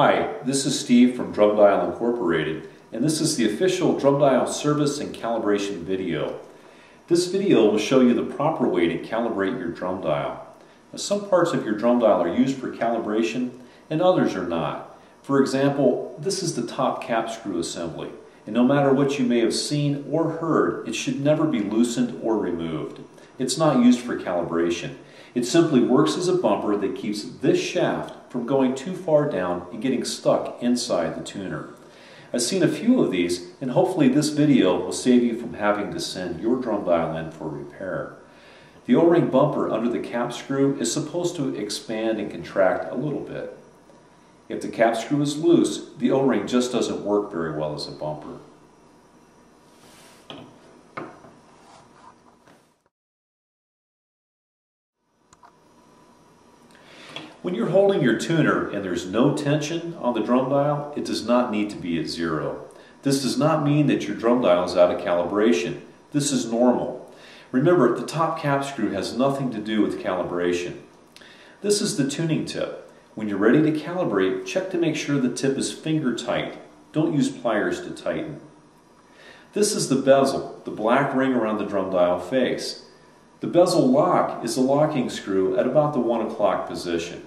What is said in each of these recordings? Hi, this is Steve from Drum Dial Incorporated, and this is the official Drum Dial service and calibration video. This video will show you the proper way to calibrate your drum dial. Now, some parts of your drum dial are used for calibration and others are not. For example, this is the top cap screw assembly, and no matter what you may have seen or heard, it should never be loosened or removed. It's not used for calibration. It simply works as a bumper that keeps this shaft from going too far down and getting stuck inside the tuner. I've seen a few of these, and hopefully this video will save you from having to send your drum dial in for repair. The O-ring bumper under the cap screw is supposed to expand and contract a little bit. If the cap screw is loose, the O-ring just doesn't work very well as a bumper. When you're holding your tuner and there's no tension on the drum dial, it does not need to be at zero. This does not mean that your drum dial is out of calibration. This is normal. Remember, the top cap screw has nothing to do with calibration. This is the tuning tip. When you're ready to calibrate, check to make sure the tip is finger tight. Don't use pliers to tighten. This is the bezel, the black ring around the drum dial face. The bezel lock is the locking screw at about the 1 o'clock position.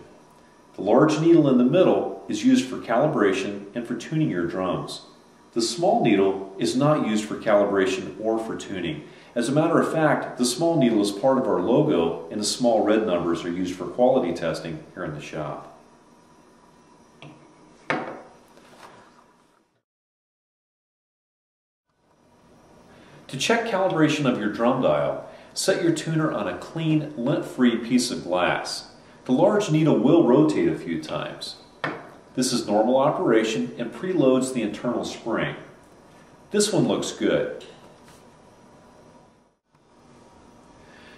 The large needle in the middle is used for calibration and for tuning your drums. The small needle is not used for calibration or for tuning. As a matter of fact, the small needle is part of our logo, and the small red numbers are used for quality testing here in the shop. To check calibration of your drum dial, set your tuner on a clean, lint-free piece of glass. The large needle will rotate a few times. This is normal operation and preloads the internal spring. This one looks good.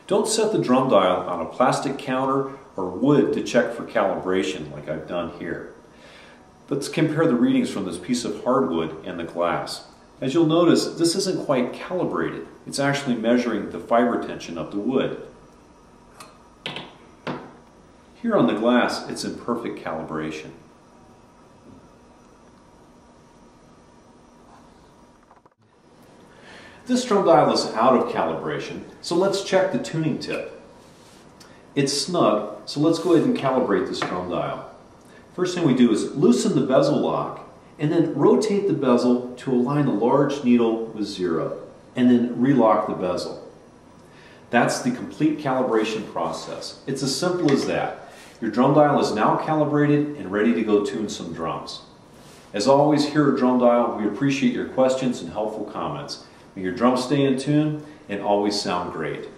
Don't set the drum dial on a plastic counter or wood to check for calibration like I've done here. Let's compare the readings from this piece of hardwood and the glass. As you'll notice, this isn't quite calibrated. It's actually measuring the fiber tension of the wood. Here on the glass, it's in perfect calibration. This drum dial is out of calibration, so let's check the tuning tip. It's snug, so let's go ahead and calibrate this drum dial. First thing we do is loosen the bezel lock, and then rotate the bezel to align the large needle with zero, and then relock the bezel. That's the complete calibration process. It's as simple as that. Your drum dial is now calibrated and ready to go tune some drums. As always, here at Drum Dial, we appreciate your questions and helpful comments. May your drums stay in tune and always sound great.